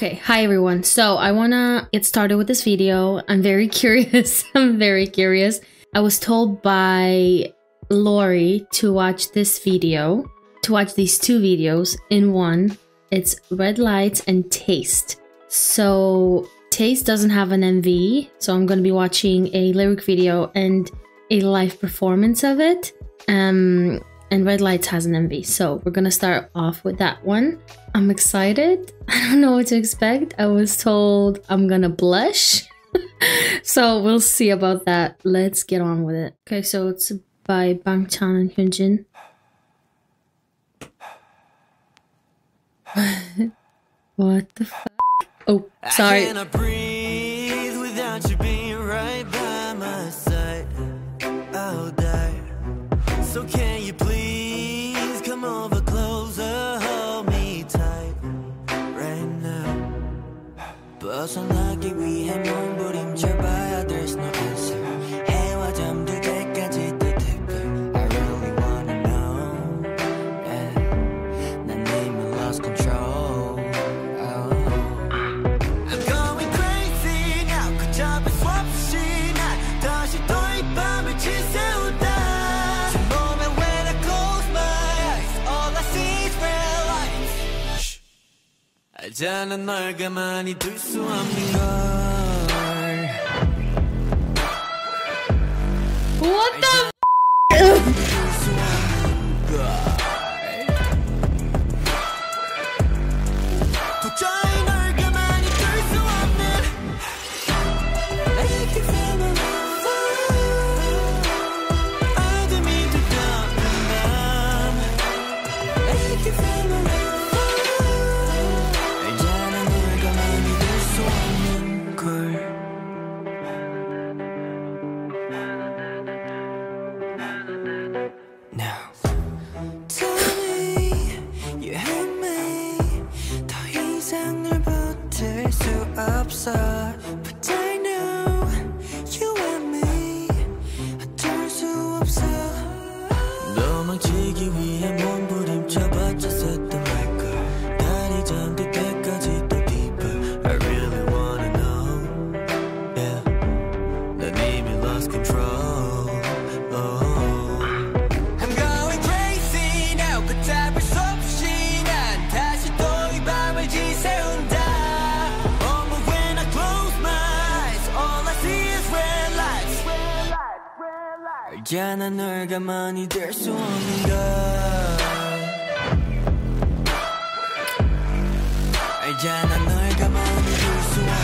Okay, hi everyone. So I wanna get started with this video. I'm very curious. I was told by Lori to watch this video, to watch these two videos in one. It's Red Lights and Taste. So Taste doesn't have an MV, so I'm gonna be watching a lyric video and a live performance of it. And Red Lights has an MV, so we're gonna start off with that one. I'm excited. I don't know what to expect. I was told I'm gonna blush. So we'll see about that. Let's get on with it. Okay, so it's by Bang Chan and Hyunjin. What the fuck? Oh, sorry. I cannot breathe without you being right by my side. I'll die. So can you please come over closer, hold me tight right now. But unlucky we have no 부림쳐 봐야 there's no answer. 해와 잠들 때까지 뜨뜻해. I really wanna know. Yeah. 난 이미 lost control. 알잖아 널 가만히 둘 수 없는 걸. What the But I know you and me 어쩔 수 없어. 도망치기 위해 몸부림쳐봤자 썼던 말까. 달이 잠들 때까지 또 deeper. I really wanna know. Yeah. 난 이미 lost control. Oh. I'm going crazy now. 그 잡을 수 없이 난 다시 또 이 밤을 지새운다. 알잖아 널 가만히 될 수 없는 걸. 알잖아 널 가만히 될 수 없는 걸.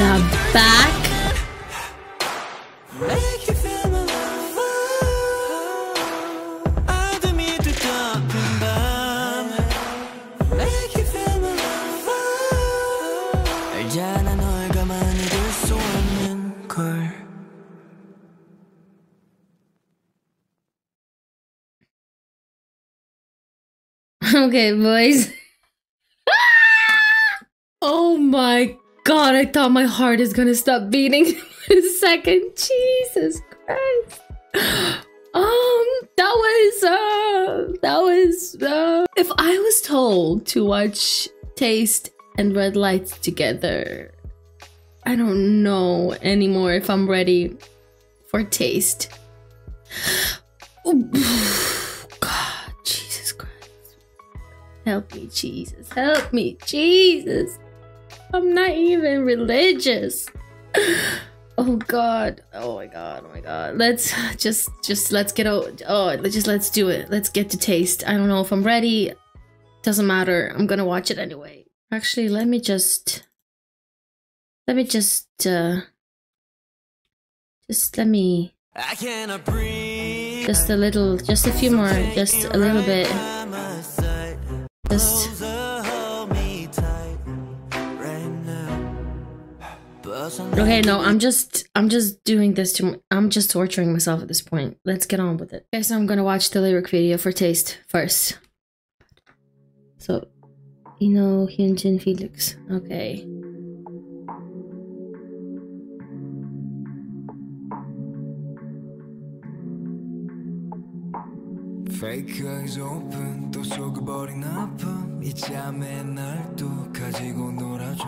The back. Make you feel my love. I don't need to talk about. Make you feel my love. 알잖아 널 가만히 둘 수 없는 걸. Okay, boys. Oh my God. God, I thought my heart is gonna stop beating in a second. Jesus Christ. If I was told to watch Taste and Red Lights together, I don't know anymore if I'm ready for Taste. Oh, God, Jesus Christ. Help me, Jesus. Help me, Jesus. I'm not even religious. Oh God. Oh my God. Oh my God. Let's just let's get out. Oh, let's do it. Let's get to Taste. I don't know if I'm ready. Doesn't matter. I'm gonna watch it anyway. Actually, let me I cannot breathe. Okay, no, I'm just doing this to, I'm just torturing myself at this point. Let's get on with it. Okay, so I'm gonna watch the lyric video for Taste first. So, you know, Hyunjin, Felix. Okay. Fake eyes open, 또 속아버린 아픔 이 잠에 날 또 가지고 놀아줘.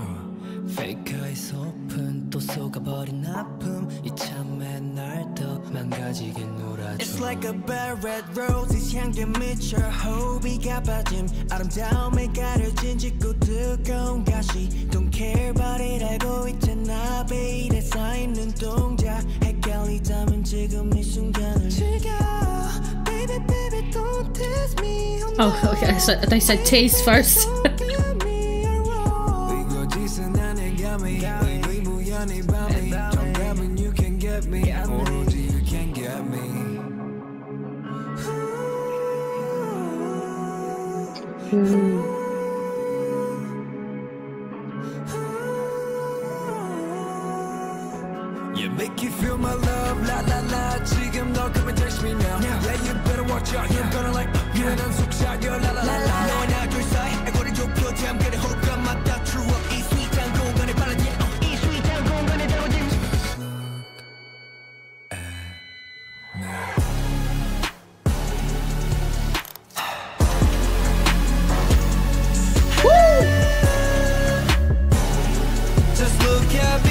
Fake eyes open, 또 속아버린 아픔 이 잠에 날 더 망가지게 놀아줘. It's like a bed red roses 향기 미쳐 호비가 빠짐 아름다움에 가려진 짓고 뜨거운 가시 Don't care about it 알고 있잖아 베일에 쌓인 눈동자 헷갈리다면 지금 이 순간을 즐겨. Oh, okay, so I said taste first. You make you feel my love, la la la. 지금 너 come and text me now. Yeah, you better watch out. You're gonna like, yeah, 난 속삭여, la la la la. 너와 나 둘 사이 애고를 좁혀 잠깐의 호흡과 맞다. True up, 이 sweet한 공간에 빨라진, 이 sweet한 공간에 달궈진. Look at me.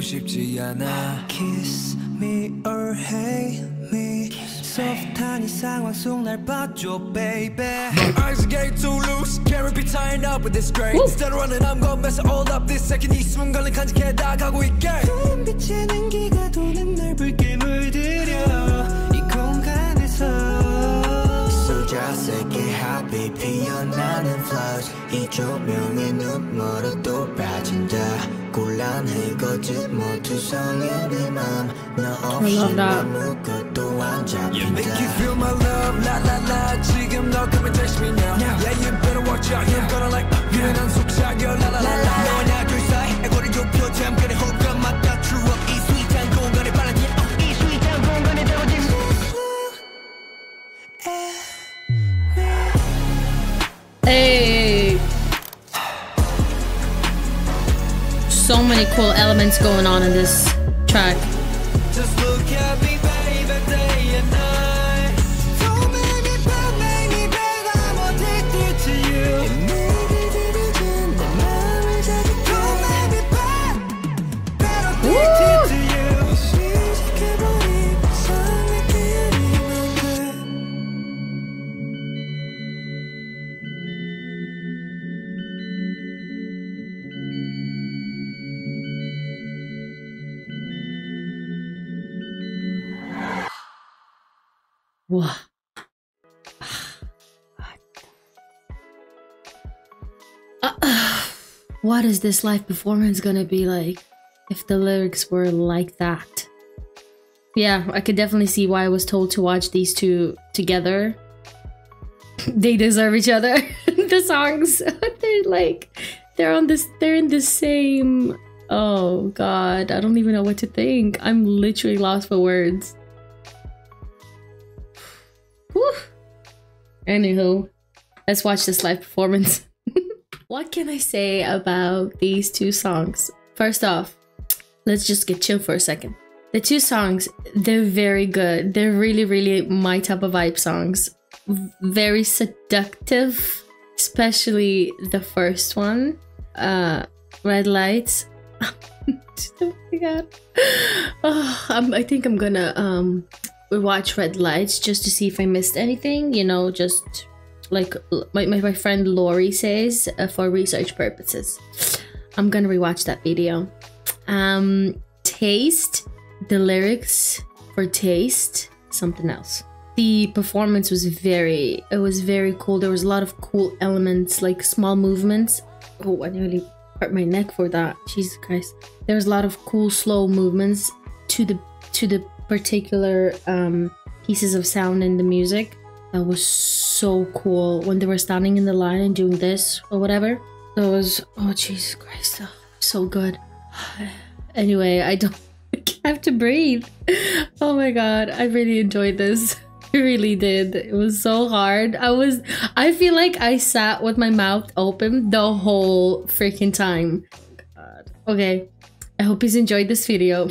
쉽지 않아. Kiss me or hate me. 소프트한 이 상황 속 날 봐줘, baby. My eyes get too loose, can't be tied up with this grain. Instead of running, I'm gonna mess it all up this second. 이 순간을 간직해 나가고 있게. 큰 빛에는 기가 도는 날 붉게 물들여 이 공간에서. So just get happy, 피어나는 flowers. 이 조명에 눈물은 또 빠진다. I love that. You make you feel my love, la la la. 지금 너 come and text me now. Yeah, you better watch out. You're gonna like, yeah, 난 속삭여, la la la. 너와 나 둘 사이 애고를 좁혀 잠깐의 호흡과 맞다. True up, 이 sweet한 공간에 빨라진, 이 sweet한 공간에 달궈진. Hey. So many cool elements going on in this track. Just look at me, baby, day and night. So many bad, I'm addicted to you. Wow. What is this live performance gonna be like if the lyrics were like that? Yeah, I could definitely see why I was told to watch these two together. They deserve each other. The songs, they're in the same. Oh God, I don't even know what to think. I'm literally lost for words. Whew. Anywho, let's watch this live performance. What can I say about these two songs? First off, let's just get chill for a second. The two songs, they're very good. They're really, really my type of vibe songs. Very seductive, especially the first one, Red Lights. Oh my God. Oh, I think I'm gonna watch Red Lights just to see if I missed anything, you know, just like my friend Lori says, for research purposes. I'm gonna rewatch that video. Taste, the lyrics for Taste, something else. The performance was very cool. There was a lot of cool elements, like small movements. Oh, I nearly hurt my neck for that. Jesus Christ. There was a lot of cool slow movements to the particular pieces of sound in the music. That was so cool when they were standing in the line and doing this or whatever. That was, oh Jesus Christ, oh, so good. Anyway, I have to breathe. Oh my God, I really enjoyed this. I really did. It was so hard. I feel like I sat with my mouth open the whole freaking time. God. Okay, I hope you enjoyed this video.